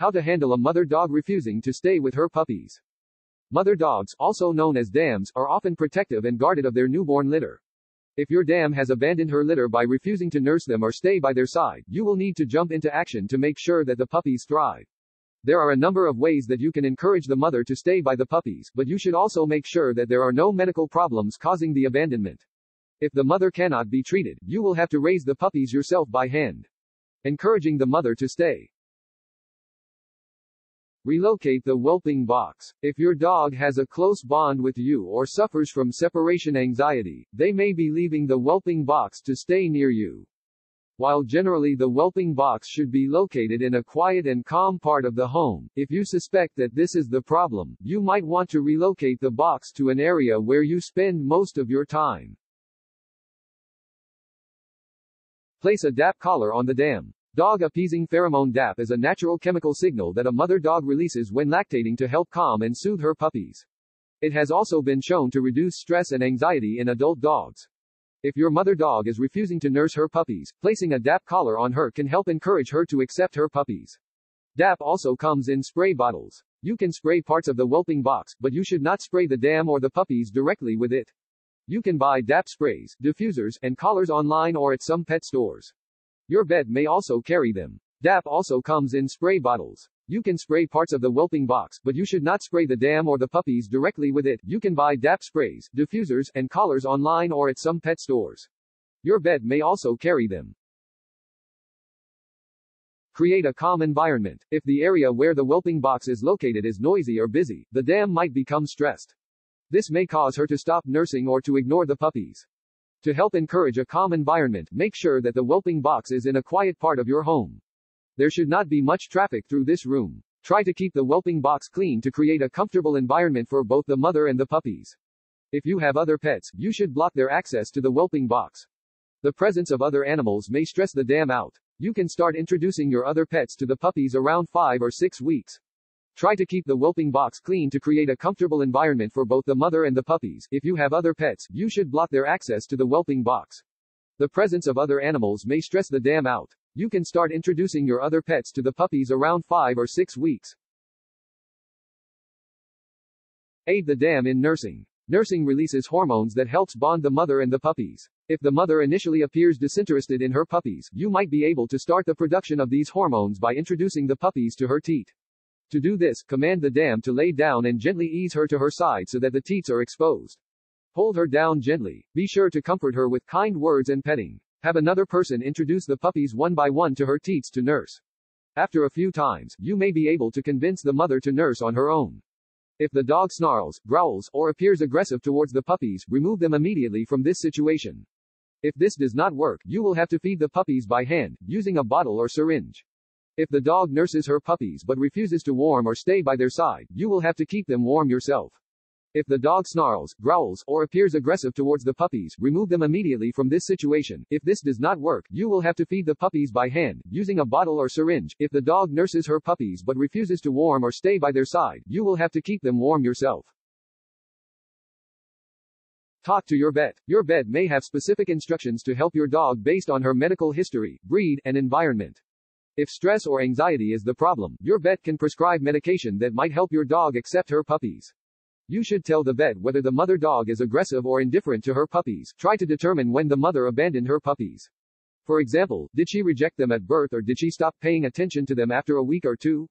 How to handle a mother dog refusing to stay with her puppies. Mother dogs, also known as dams, are often protective and guarded of their newborn litter. If your dam has abandoned her litter by refusing to nurse them or stay by their side, you will need to jump into action to make sure that the puppies thrive. There are a number of ways that you can encourage the mother to stay by the puppies, but you should also make sure that there are no medical problems causing the abandonment. If the mother cannot be treated, you will have to raise the puppies yourself by hand. Encouraging the mother to stay. Relocate the whelping box. If your dog has a close bond with you or suffers from separation anxiety, they may be leaving the whelping box to stay near you. While generally the whelping box should be located in a quiet and calm part of the home, if you suspect that this is the problem, you might want to relocate the box to an area where you spend most of your time. Place a DAP collar on the dam. Dog appeasing pheromone DAP is a natural chemical signal that a mother dog releases when lactating to help calm and soothe her puppies. It has also been shown to reduce stress and anxiety in adult dogs. If your mother dog is refusing to nurse her puppies, placing a DAP collar on her can help encourage her to accept her puppies. DAP also comes in spray bottles. You can spray parts of the whelping box, but you should not spray the dam or the puppies directly with it. You can buy DAP sprays, diffusers, and collars online or at some pet stores. Your vet may also carry them. DAP also comes in spray bottles. You can spray parts of the whelping box, but you should not spray the dam or the puppies directly with it. You can buy DAP sprays, diffusers, and collars online or at some pet stores. Your vet may also carry them. Create a calm environment. If the area where the whelping box is located is noisy or busy, the dam might become stressed. This may cause her to stop nursing or to ignore the puppies. To help encourage a calm environment, make sure that the whelping box is in a quiet part of your home. There should not be much traffic through this room. Try to keep the whelping box clean to create a comfortable environment for both the mother and the puppies. If you have other pets, you should block their access to the whelping box. The presence of other animals may stress the dam out. You can start introducing your other pets to the puppies around 5 or 6 weeks. Try to keep the whelping box clean to create a comfortable environment for both the mother and the puppies. If you have other pets, you should block their access to the whelping box. The presence of other animals may stress the dam out. You can start introducing your other pets to the puppies around 5 or 6 weeks. Aid the dam in nursing. Nursing releases hormones that helps bond the mother and the puppies. If the mother initially appears disinterested in her puppies, you might be able to start the production of these hormones by introducing the puppies to her teat. To do this, command the dam to lay down and gently ease her to her side so that the teats are exposed. Hold her down gently. Be sure to comfort her with kind words and petting. Have another person introduce the puppies one by one to her teats to nurse. After a few times, you may be able to convince the mother to nurse on her own. If the dog snarls, growls, or appears aggressive towards the puppies, remove them immediately from this situation. If this does not work, you will have to feed the puppies by hand, using a bottle or syringe. If the dog nurses her puppies but refuses to warm or stay by their side, you will have to keep them warm yourself. If the dog snarls, growls, or appears aggressive towards the puppies, remove them immediately from this situation. If this does not work, you will have to feed the puppies by hand, using a bottle or syringe. If the dog nurses her puppies but refuses to warm or stay by their side, you will have to keep them warm yourself. Talk to your vet. Your vet may have specific instructions to help your dog based on her medical history, breed, and environment. If stress or anxiety is the problem, your vet can prescribe medication that might help your dog accept her puppies. You should tell the vet whether the mother dog is aggressive or indifferent to her puppies. Try to determine when the mother abandoned her puppies. For example, did she reject them at birth or did she stop paying attention to them after a week or two?